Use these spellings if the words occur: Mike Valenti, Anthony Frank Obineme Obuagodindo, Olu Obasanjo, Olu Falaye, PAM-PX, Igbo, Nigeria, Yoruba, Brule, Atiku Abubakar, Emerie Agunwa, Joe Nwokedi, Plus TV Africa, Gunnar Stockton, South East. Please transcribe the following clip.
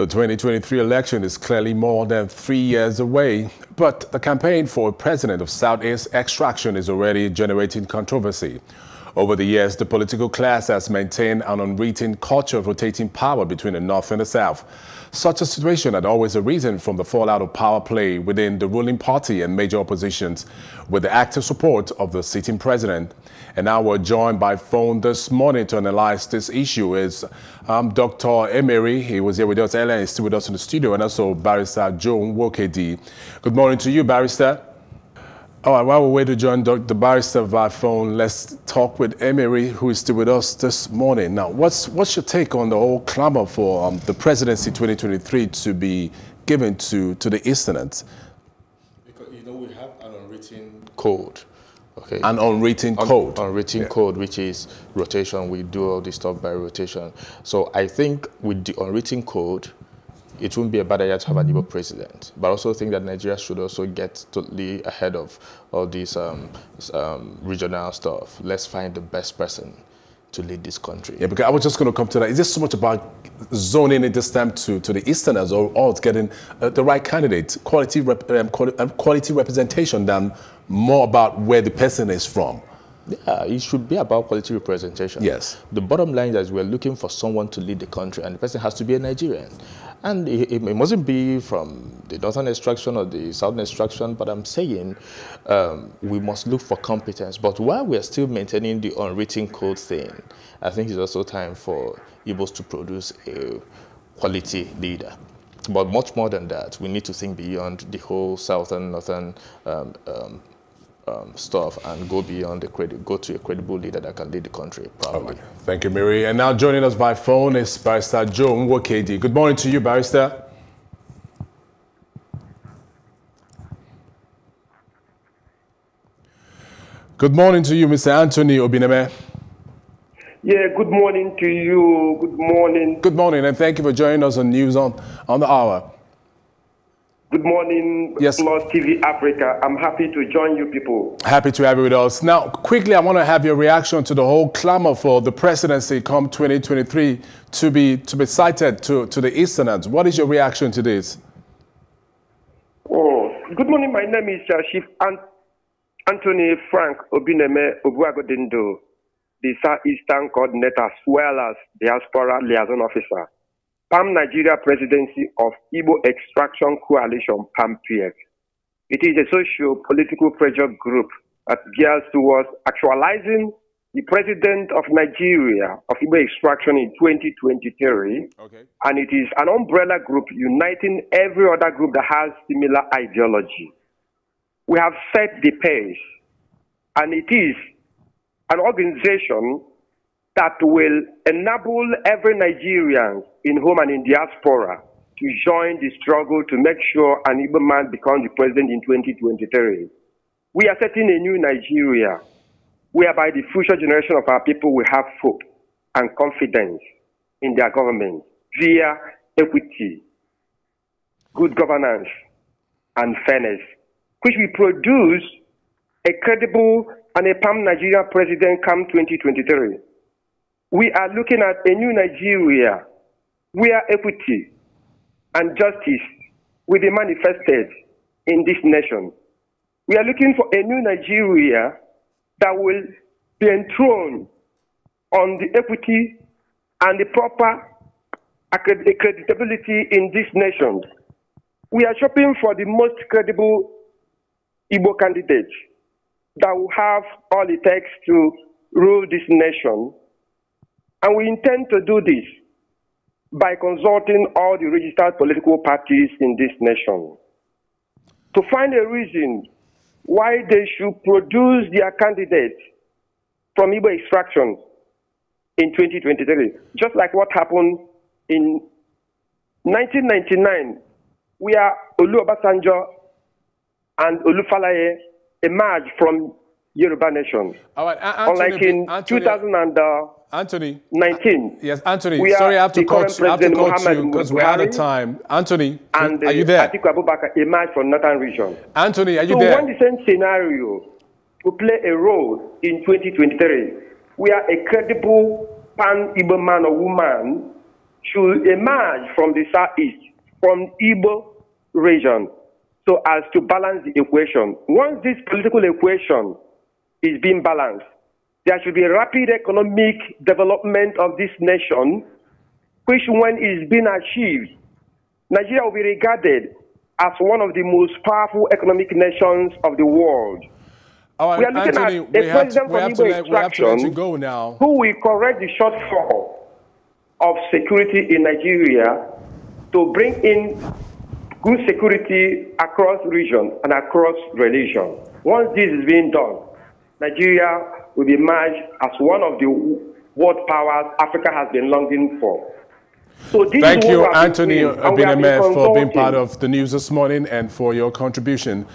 The 2023 election is clearly more than 3 years away, but the campaign for president of Southeast extraction is already generating controversy. Over the years, the political class has maintained an unwritten culture of rotating power between the North and the South. Such a situation had always arisen from the fallout of power play within the ruling party and major oppositions, with the active support of the sitting president. And now we're joined by phone this morning to analyze this issue is Dr. Emery. He was here with us earlier and is still with us in the studio, and also Barrister Joe Nwokedi. Good morning to you, Barrister. All right, while we wait to join the barrister via phone, let's talk with Emery, who is still with us this morning. Now, what's your take on the whole clamor for the presidency 2023 to be given to the Easterners? Because, you know, we have an unwritten code. Okay. An unwritten code. Unwritten code, which is rotation. We do all this stuff by rotation. So I think with the unwritten code, it wouldn't be a bad idea to have an Igbo president, but I also think that Nigeria should also get totally ahead of all these regional stuff. Let's find the best person to lead this country. Yeah, because I was just going to come to that. Is this so much about zoning it this time to the Easterners, or it's getting the right candidate, quality representation, than more about where the person is from? Yeah, it should be about quality representation. Yes. The bottom line is we're looking for someone to lead the country, and the person has to be a Nigerian. And it mustn't be from the northern extraction or the southern extraction, but I'm saying we must look for competence. But while we're still maintaining the unwritten code thing, I think it's also time for Igbos to produce a quality leader. But much more than that, we need to think beyond the whole southern, northern stuff and go beyond the credit, go to a credible leader that can lead the country proudly. Okay. Thank you, Mary. And now joining us by phone is Barrister Joe Nwokedi. Good morning to you, Barrister. Good morning to you, Mr. Anthony Obineme. Yeah, good morning to you. Good morning. Good morning, and thank you for joining us on News on the Hour. Good morning, yes. Plus TV Africa. I'm happy to join you people. Happy to have you with us. Now, quickly, I want to have your reaction to the whole clamor for the presidency come 2023 to be cited to the Easterners. What is your reaction to this? Oh, good morning. My name is Chief Anthony Frank Obineme Obuagodindo, the Southeastern Coordinator as well as Diaspora Liaison Officer. PAM Nigeria Presidency of Igbo Extraction Coalition, PAM-PX. It is a socio-political pressure group that gears towards actualizing the president of Nigeria of Igbo extraction in 2023. Okay. And it is an umbrella group uniting every other group that has similar ideology. We have set the pace, and it is an organization that will enable every Nigerian in home and in diaspora to join the struggle to make sure an Igbo man becomes the president in 2023. We are setting a new Nigeria whereby the future generation of our people will have hope and confidence in their government via equity, good governance, and fairness, which will produce a credible and a PAM Nigeria president come 2023. We are looking at a new Nigeria where equity and justice will be manifested in this nation. We are looking for a new Nigeria that will be enthroned on the equity and the proper credibility in this nation. We are shopping for the most credible Igbo candidate that will have all it takes to rule this nation. And we intend to do this by consulting all the registered political parties in this nation to find a reason why they should produce their candidate from Igbo extraction in 2023. Just like what happened in 1999, where Olu Obasanjo and Olu Falaye emerged from Yoruba nation. All right, unlike in 2019. Yes, Anthony, sorry, I have to cut you because we're out of time. Anthony, and, are you there? Atiku Abubakar emerged from northern region. Anthony, are you there? So we want the same scenario to play a role in 2023. We are a credible pan-Igbo man or woman should emerge from the southeast, from Igbo region, so as to balance the equation. Once this political equation is being balanced, there should be a rapid economic development of this nation, which when is being achieved, Nigeria will be regarded as one of the most powerful economic nations of the world. All right, we are looking at a president from Igbo extraction who will correct the shortfall of security in Nigeria to bring in good security across region and across religion. Once this is being done, Nigeria will be emerged as one of the world powers Africa has been longing for. So thank you, Anthony Obineme, for being part of the news this morning and for your contribution.